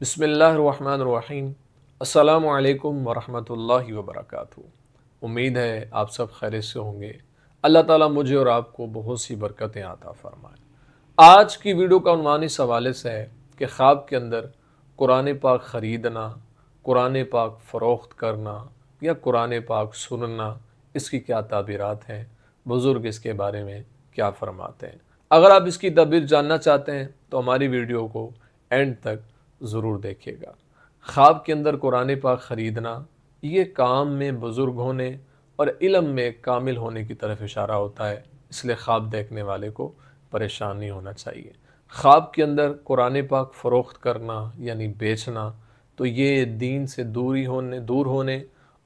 बिस्मिल्लाहिर्रहमानिर्रहीम अस्सलामुअलैकुम वरहमतुल्लाही वबरकतुह। उम्मीद है आप सब खैरियत से होंगे। अल्लाह ताला मुझे और आपको बहुत सी बरकतें आता फ़रमाए। आज की वीडियो का उन्वान इस हवाले से है कि ख़्वाब के अंदर कुरान पाक ख़रीदना, कुरान पाक फ़रोख्त करना या कुरान पाक सुनना, इसकी क्या ताबीरात हैं, बुज़ुर्ग इसके बारे में क्या फ़रमाते हैं। अगर आप इसकी तबीर जानना चाहते हैं तो हमारी वीडियो को एंड तक ज़रूर देखिएगा। ख़्वाब के अंदर कुरान पाक ख़रीदना, ये काम में बुज़ुर्ग होने और इलम में कामिल होने की तरफ इशारा होता है, इसलिए ख़्वाब देखने वाले को परेशान नहीं होना चाहिए। ख़्वाब के अंदर कुरान पाक फ़रोख्त करना यानी बेचना, तो ये दीन से दूर होने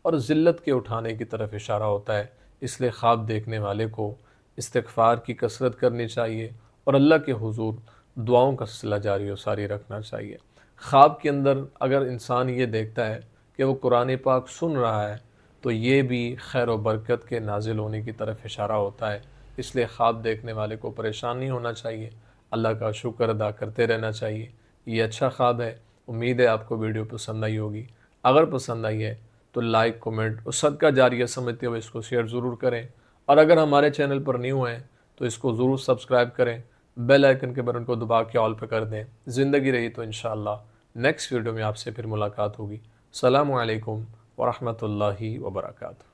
और ज़िल्लत के उठाने की तरफ इशारा होता है, इसलिए ख़्वाब देखने वाले को इस्तिग़फ़ार की कसरत करनी चाहिए और अल्लाह के हुजूर दुआओं का सिलसिला जारी और सारी रखना चाहिए। ख़्वाब के अंदर अगर इंसान ये देखता है कि वो कुरान पाक सुन रहा है, तो ये भी खैर व बरकत के नाजिल होने की तरफ इशारा होता है, इसलिए ख़्वाब देखने वाले को परेशान नहीं होना चाहिए। अल्लाह का शुक्र अदा करते रहना चाहिए। ये अच्छा ख़्वाब है। उम्मीद है आपको वीडियो पसंद आई होगी। अगर पसंद आई है तो लाइक, कमेंट और सदका जारिया समझते हुए इसको शेयर ज़रूर करें। और अगर हमारे चैनल पर न्यू हैं तो इसको ज़रूर सब्सक्राइब करें, बेल आइकन के बटन को दबा के ऑल पर कर दें। ज़िंदगी रही तो इंशाअल्लाह नेक्स्ट वीडियो में आपसे फिर मुलाकात होगी। अस्सलामु अलैकुम वरहमतुल्लाही वबरकातुह।